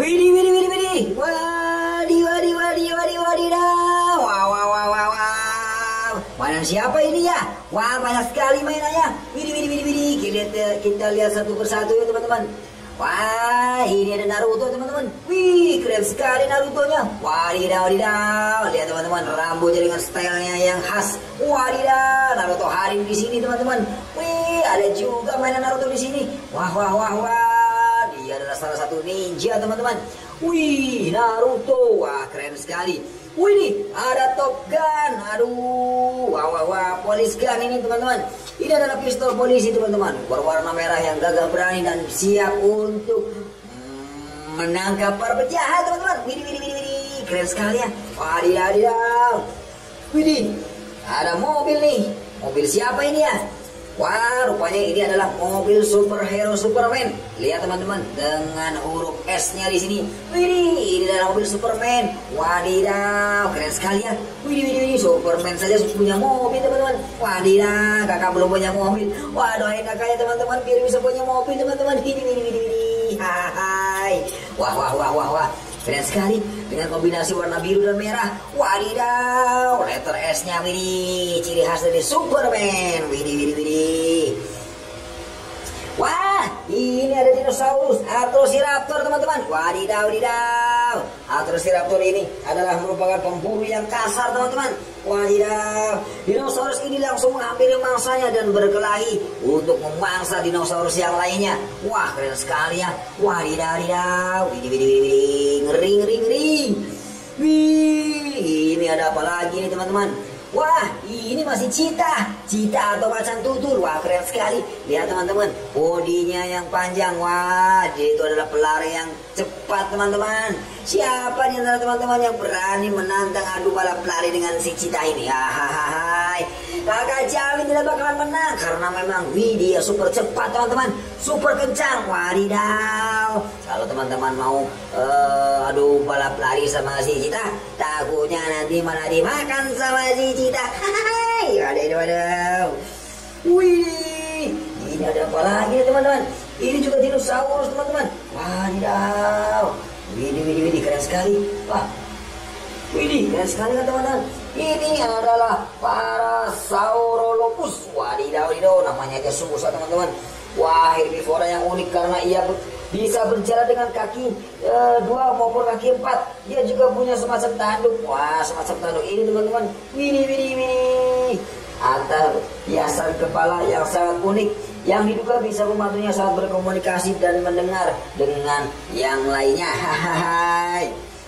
Widih, widih, widih, widih. Wadi, wadi, wadi, wadi, wadi, dah. Wow, wow, wow, wow, wow. Mainan siapa ini ya? Wah, banyak sekali mainannya. Widih, widih, widih, widih. Kita lihat satu persatu ya, teman-teman. Wah, ini ada Naruto, teman-teman. Wih, keren sekali Narutonya. Wadidaw, wadidaw. Lihat, teman-teman, rambutnya dengan stylenya yang khas. Wadidaw, Naruto hadir di sini, teman-teman. Wih, ada juga mainan Naruto di sini. Wah, wah, wah, wah. Dia adalah salah satu ninja, teman-teman. Wih, Naruto. Wah, keren sekali. Wih, nih, ada Top Gun. Aduh, wah, wah, wah. Polis gun ini, teman-teman. Ini adalah pistol polisi, teman-teman. Berwarna merah yang gagah berani dan siap untuk menangkap para penjahat, teman-teman. Widih, widih, widih, widih. Keren sekali ya. Wadidaw, wadidaw. Widih, ada mobil nih. Mobil siapa ini ya? Wah, rupanya ini adalah mobil superhero Superman. Lihat, teman-teman, dengan huruf S-nya di sini. Widih, ini adalah mobil Superman. Wadidaw, keren sekali ya. Widih, widih, widih, Superman saja punya mobil, teman-teman. Wadidaw, kakak belum punya mobil. Wah, doain kakaknya, teman-teman, biar bisa punya mobil, teman-teman. Widih, widih, widih, widih. Hai. Wah, wah, wah, wah, wah. Keren sekali dengan kombinasi warna biru dan merah. Wadidaw, letter S-nya, widih, ciri khas dari Superman. Widih, widih, widih. Wah, ini ada dinosaurus Atrociraptor, teman-teman. Wadidaw, wadidaw. Atrociraptor ini adalah merupakan pemburu yang kasar, teman-teman. Wadidaw, dinosaurus ini langsung menghampiri mangsanya dan berkelahi untuk memangsa dinosaurus yang lainnya. Wah, keren sekali ya. Wadidaw, wadidaw. Widih, widih, widih. Ngeri, ngeri, ngeri. Wih, ini ada apa lagi nih, teman-teman? Wah, ini masih Cita. Cita atau macan tutul. Wah, keren sekali. Lihat, teman-teman, bodinya yang panjang. Wah, dia itu adalah pelari yang cepat, teman-teman. Siapa di antara teman-teman yang berani menantang adu balap pelari dengan si Cita ini? Hahaha. Kakak jamin tidak bakalan menang karena memang dia super cepat, teman-teman. Super kencang. Wadidaw. Kalau teman-teman mau adu balap lari sama si Cita, takutnya nanti malah dimakan sama si Cita. Hai, waduh, waduh. Wih, ini ada apa lagi ya, teman-teman? Ini juga dinosaurus, teman-teman. Wadidaw. Widih, widih, widih, keren sekali. Wah, widih, keren sekali kan, teman-teman? Ini adalah Parasaurolopus. Wadidaw, wadidaw, namanya aja susah, teman-teman. Wah, herbivora yang unik karena ia bisa berjalan dengan kaki dua maupun kaki empat. Dia juga punya semacam tanduk. Wah, semacam tanduk ini, teman-teman. Widih, widih, widih. Atau hiasan kepala yang sangat unik yang diduga bisa membantunya saat berkomunikasi dan mendengar dengan yang lainnya. Hahaha.